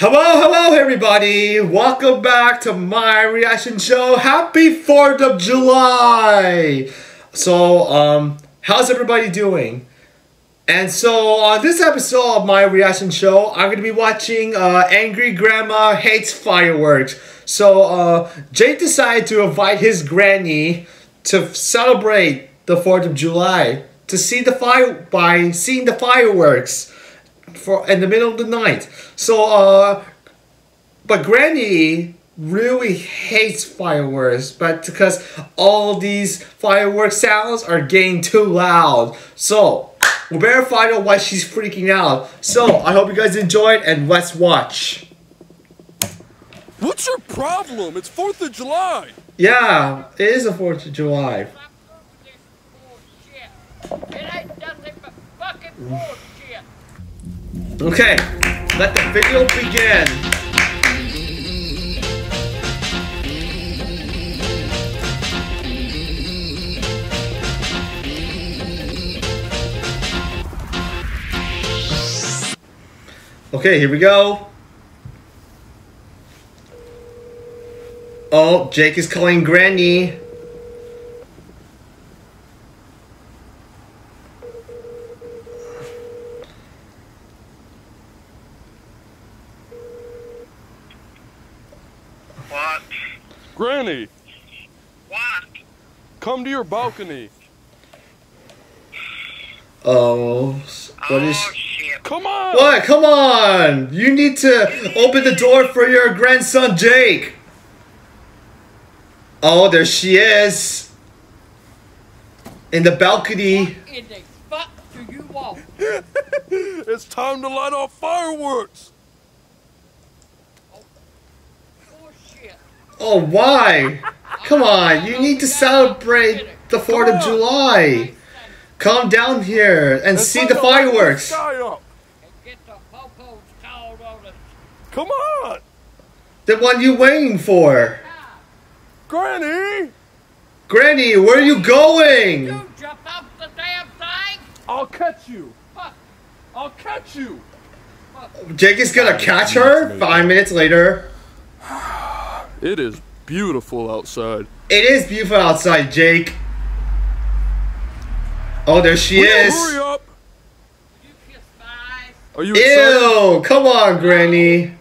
Hello everybody, welcome back to my reaction show. Happy 4th of July. So how's everybody doing? And so on this episode of my reaction show, I'm gonna be watching Angry Grandma Hates Fireworks. So Jake decided to invite his granny to celebrate the 4th of July to see the fireworks in the middle of the night. So but Granny really hates fireworks, but because all these fireworks sounds are getting too loud, so we better find out why she's freaking out. So I hope you guys enjoyed, and let's watch. What's your problem? It's 4th of July. Yeah, it is the 4th of July. Okay, let the video begin. Okay, here we go. Oh, Jake is calling Granny. What? Granny! What? Come to your balcony. Oh, what is... Oh, shit. Come on! What? Come on! You need to open the door for your grandson, Jake! Oh, there she is! In the balcony. What in the fuck do you want? It's time to light off fireworks! Oh, why? Come on, you need to celebrate the 4th of July. Come down here and see the fireworks. Come on! The one you waiting for. Granny! Granny, where are you going? You jump off the damn thing! I'll catch you! I'll catch you! Jake is gonna catch her 5 minutes later. It is beautiful outside. It is beautiful outside, Jake. Oh, there she is. Hurry up. Are you excited? Ew, come on, Granny.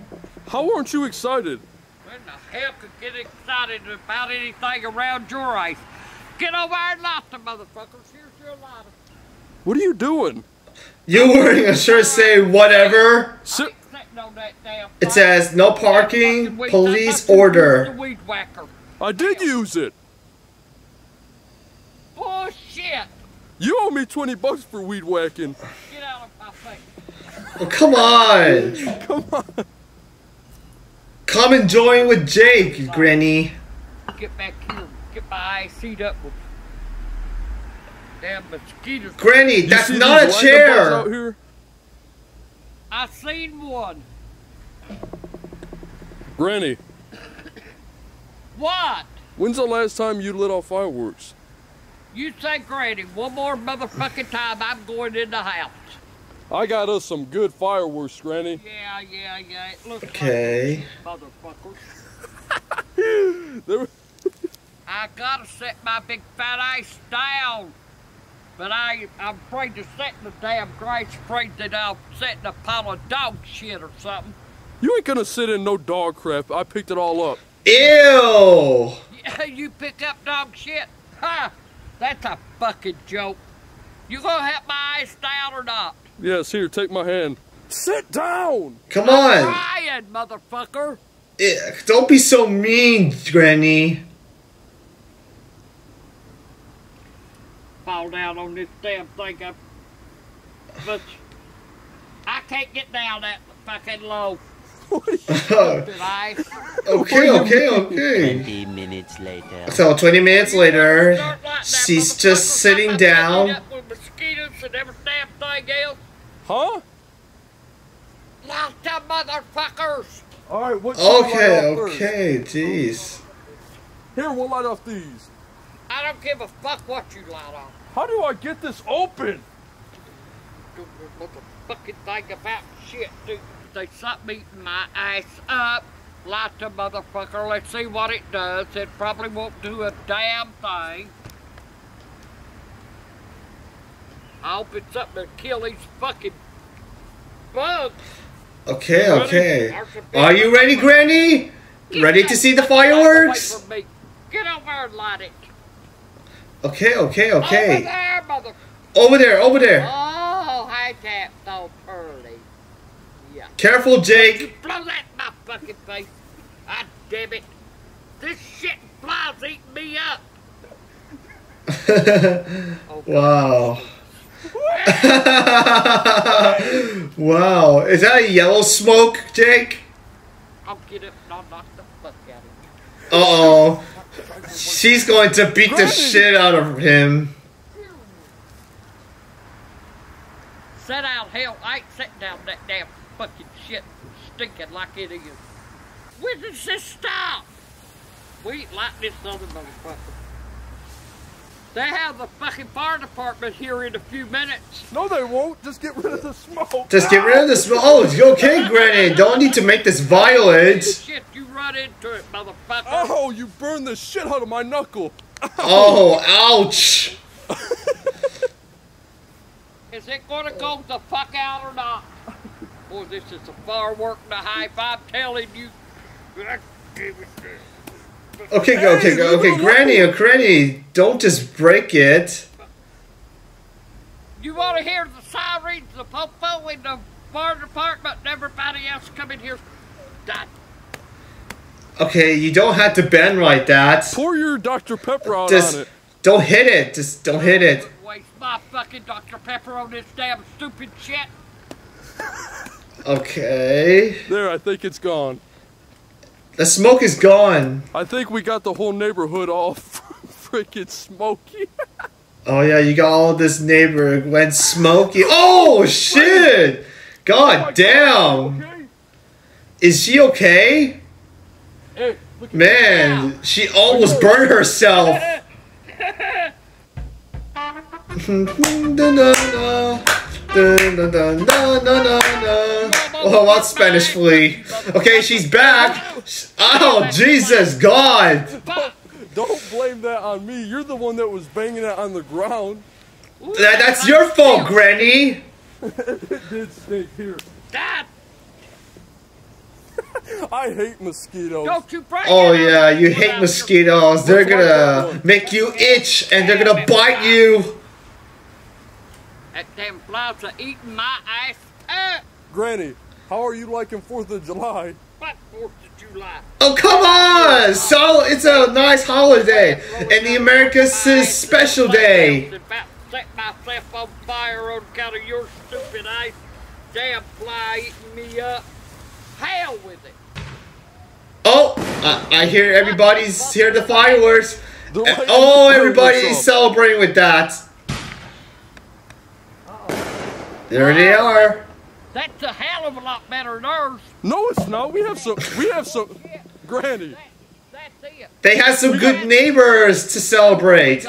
How aren't you excited? When the hell could get excited about anything around your age? Get over and light the motherfuckers. Here's your lighter. What are you doing? You wearing a shirt saying whatever? It says no parking, police order. I did use it. Bullshit. You owe me 20 bucks for weed whacking. Get out of my face. Oh, come on. Come on. Come and join with Jake, Granny. Get back here. Get my eyes seat up. Damn mosquitoes. Granny, that's not a chair. Out here? I seen one. Granny. What? When's the last time you lit off fireworks? You say Granny one more motherfucking time, I'm going in the house. I got us some good fireworks, Granny. Yeah. It looks okay. Like motherfuckers. I gotta set my big fat ass down. But I'm afraid to set in the damn grass, afraid that I'll set in a pile of dog shit or something. You ain't gonna sit in no dog crap. I picked it all up. Ew! You pick up dog shit? Ha! That's a fucking joke. You gonna help my eyes down or not? Yes, here, take my hand. Sit down! Come on! I'm crying, motherfucker! Ugh, don't be so mean, Granny. Fall down on this damn thing. But I can't get down that fucking low. Okay. 20 minutes later. So 20 minutes later, she's just sitting down. Mosquitoes and every damn thing else. Huh? Lots of motherfuckers. All right, what's okay, jeez. Here, we'll light off these. I don't give a fuck what you light off. How do I get this open? fucking thing about shit, dude. They sucked me my ass up like a motherfucker. Let's see what it does. It probably won't do a damn thing. I hope it's something to kill these fucking bugs. Okay, okay. Are you ready, Granny? Ready to see the fireworks? Get over and light it. Okay, okay, okay. Over there, mother. Over there, over there. Oh, how's that so early? Yeah. Careful, Jake. Blow that in my fucking face. God damn it. This shit flies eating me up. Oh, wow. Wow. Is that a yellow smoke, Jake? I'll get it and I'll knock the fuck out of you. Uh-oh. She's going to beat the shit out of him. Sit down, hell. I ain't sitting down that damn fucking shit stinking like it is. When does this stop? We ain't like this other motherfucker. They have the fucking fire department here in a few minutes. No, they won't. Just get rid of the smoke. Just get rid of the smoke. Oh, it's okay, Granny. Don't need to make this violent. Shit, you run into it, motherfucker. Oh, you burned the shit out of my knuckle. Ow. Oh, ouch. Is it gonna go the fuck out or not? Boy, this is a firework and a hype. I'm telling you. Okay, hey, okay, Granny, don't just break it. You want to hear the sirens, the popo, and the fire department, and everybody else coming here? God. Okay, you don't have to bend like that. Pour your Dr. Pepper out on it. Don't hit it. Just don't hit it. Waste my fucking Dr. Pepper on this damn stupid shit. Okay. There, I think it's gone. The smoke is gone. I think we got the whole neighborhood all freaking smoky. Oh yeah, you got all this neighborhood went smoky. Oh shit! God damn! God, okay? Is she okay? Hey, man, she almost burned herself. Oh, what's Spanish flea? Okay, she's back. Oh, Jesus, God. Don't blame that on me. You're the one that was banging it on the ground. That's your fault, Granny. It did stink here. I hate mosquitoes. Oh, yeah, you hate mosquitoes. They're gonna make you itch, and they're gonna bite you. That damn flies are eating my ass up. Granny, how are you liking 4th of July? What 4th of July? Oh, come on! So, it's a nice holiday. And the America's special day. I'm about to set myself on fire on account of your stupid ice. Damn fly eating me up. Hell with it. Oh, I hear everybody's hear the fireworks. Oh, everybody's celebrating with that. There they are. That's a hell of a lot better than ours. No, it's not. We have some, Granny. That's it. They have some good neighbors to celebrate.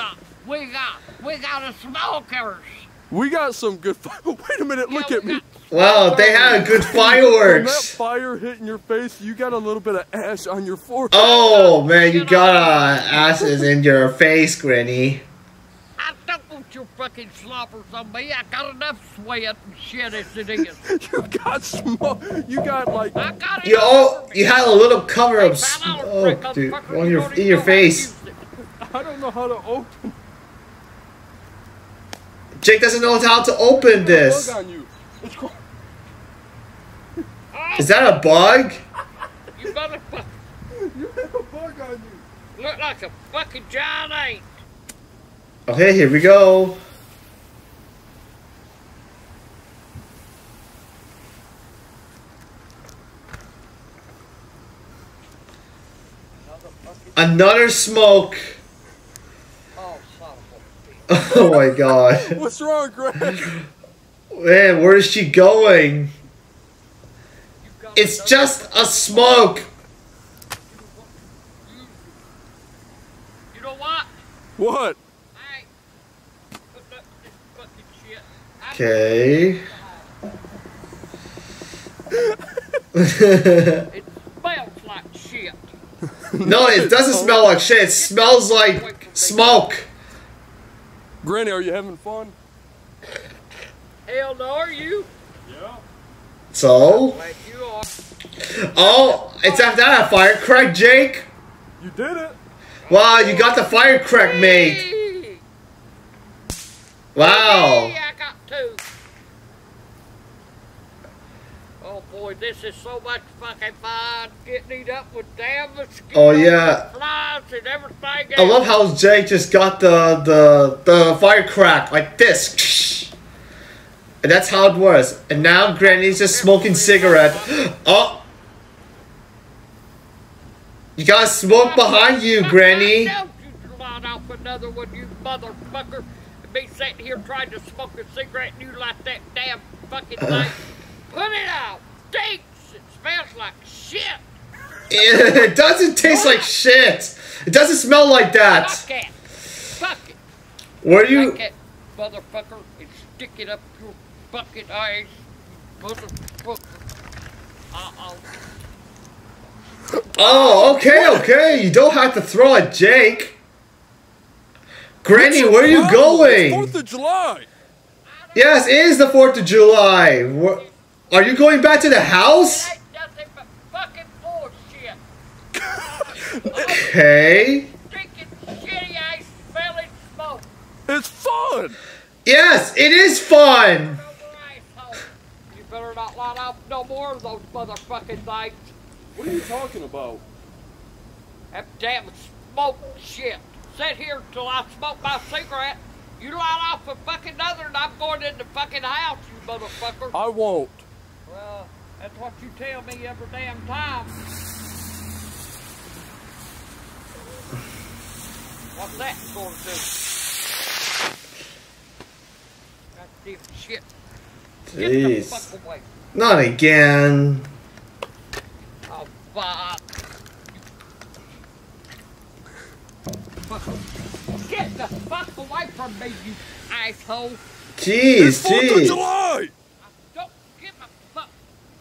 We got a smokers. We got some good fireworks. Wait a minute, look at me. Wow, they had a good fireworks. That fire hitting your face, you got a little bit of ash on your forehead. Oh, man, you got ashes in your face, Granny. Your fucking slobbers on me. I got enough sweat and shit as it is. You got smoke. You got like. I got it. You had a little cover of smoke, dude, on your in your face. I don't know how to open. Jake doesn't know how to open this. Is that a bug? You motherfucker! You have a bug on you. Look like a fucking giant ape. Okay, here we go. Another smoke. Oh my God. What's wrong, Greg? Man, where is she going? It's just a smoke. You know what? What? What? Okay. It smells like shit. No, it doesn't smell like shit. It smells like smoke. Granny, are you having fun? Hell no, are you? Yeah. So? Oh, it's after that I fired crack, Jake. You did it. Wow, you got the fire crack made. Wow. I got two. Oh boy, this is so much fucking fun. Getting eat up with damn mosquitoes. Oh yeah. Flies and everything else. I love how Jake just got the fire crack like this. And that's how it was. And now Granny's just smoking cigarette. Oh. You got smoke behind you, Granny. I know you'd line off another one, you motherfucker. And be sitting here trying to smoke a cigarette and you light that damn fucking thing. Put it out. Stinks. It smells like shit. It doesn't taste like shit. It doesn't smell like that. Fuck it. Fuck it. Where you? Take that motherfucker and stick it up your fucking eyes, motherfucker. Uh-oh. Oh, okay, okay. You don't have to throw at Jake. Granny, where are you going? It's 4th of July. Yes, it is the 4th of July. Are you going back to the house? Ain't nothing but fucking bullshit. Okay. It's fun. Yes, it is fun. You better not line up no more of those motherfucking things. What are you talking about? That damn smoke shit. Sit here till I smoke my cigarette. You light off a fucking other and I'm going in the fucking house, you motherfucker. I won't. Well, that's what you tell me every damn time. What's that going to do? Goddamn shit. Jeez. Get the fuck away. Not again. Get the fuck away from me, you asshole! Jeez, jeez! 4th of July! Don't give a fuck!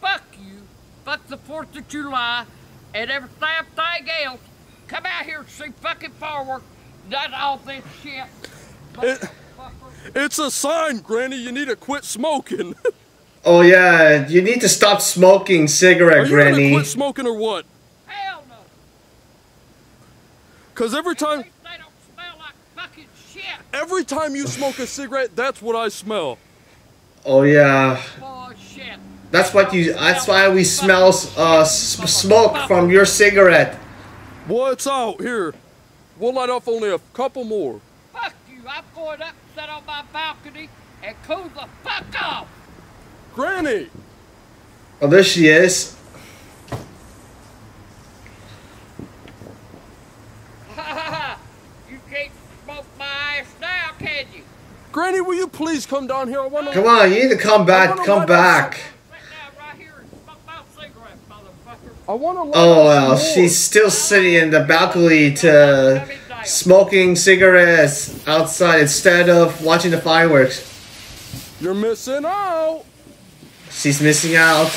Fuck you! Fuck the 4th of July and every damn thing else! Come out here and see fucking fireworks! Not all this shit! It's a sign, Granny! You need to quit smoking! Oh yeah, you need to stop smoking cigarette, Granny. Are you gonna quit smoking or what? Hell no. Cause every time they don't smell like fucking shit. Every time you smoke a cigarette, that's what I smell. Oh yeah. Bullshit. That's what you. That's why we smell smoke from your cigarette. Well, it's out here. We'll light off only a couple more. Fuck you! I'm going up, sit on my balcony, and cool the fuck off. Granny! Oh, there she is. You can't smoke my ass now, can you? Granny, will you please come down here? I want to. Come on, you need to come back. Come back. Sit down right here and smoke my cigarette, motherfucker. I want to. Oh wow, she's still sitting in the balcony to smoking cigarettes outside instead of watching the fireworks. You're missing out. She's missing out.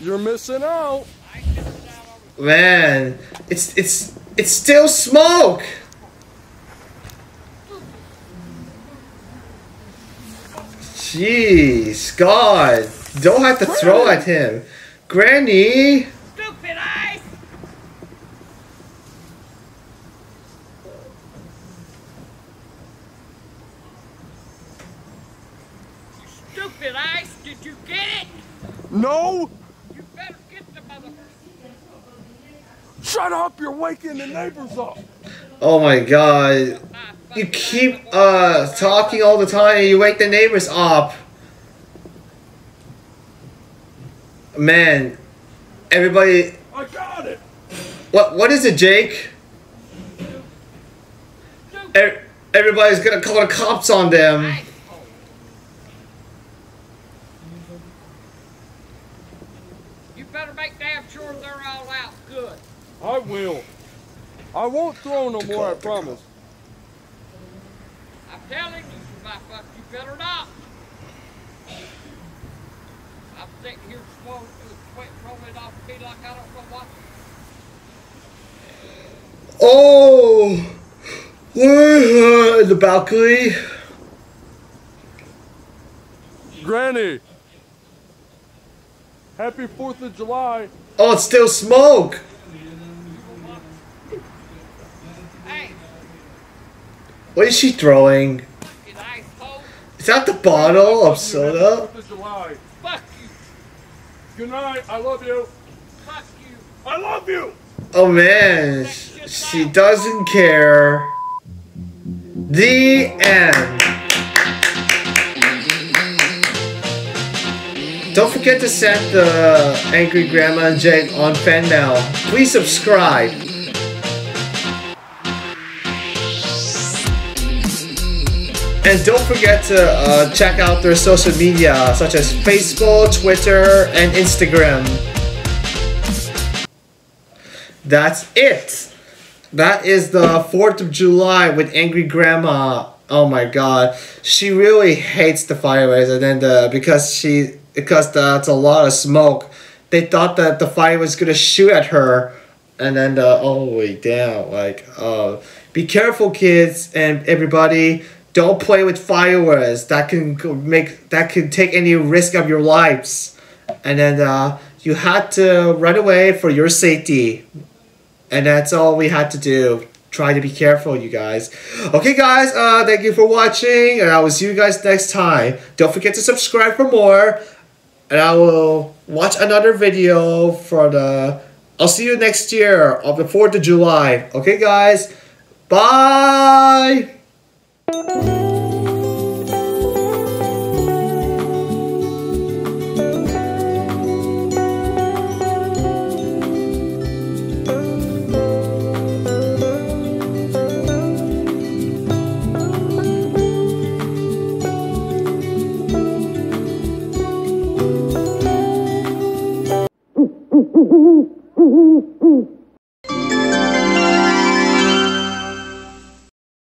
You're missing out. Man, it's still smoke. Jeez, God, don't have to throw at him, Granny. Stupid eyes. Did you get it? No! You better get the motherfucker. Shut up, you're waking the neighbors up. Oh my God. You keep talking all the time and you wake the neighbors up. Man, everybody. I got it! What is it, Jake? Everybody's gonna call the cops on them. I will. I won't throw no more, I promise. I'm telling you, my fuck, you better not. I I'm sitting here swollen to the sweat rolling off me like I don't know what. Oh! The balcony. Granny! Happy 4th of July! Oh, it's still smoke! Hey. What is she throwing? Is that the bottle of soda? 4th of July. Fuck you! Good night, I love you! Fuck you! I love you! Oh man, she doesn't care. The end. Don't forget to set the Angry Grandma and Jake on fan mail. Please subscribe. And don't forget to check out their social media, such as Facebook, Twitter, and Instagram. That's it. That is the 4th of July with Angry Grandma. Oh my god. She really hates the fireworks, and then because that's a lot of smoke. They thought that the fire was gonna shoot at her, and then holy damn! Like, be careful, kids and everybody. Don't play with fireworks. That can take any risk of your lives, and then you had to run away for your safety, and that's all we had to do. Try to be careful, you guys. Okay, guys, thank you for watching, and I will see you guys next time. Don't forget to subscribe for more. And I will watch another video for the... I'll see you next year on the 4th of July. Okay, guys. Bye.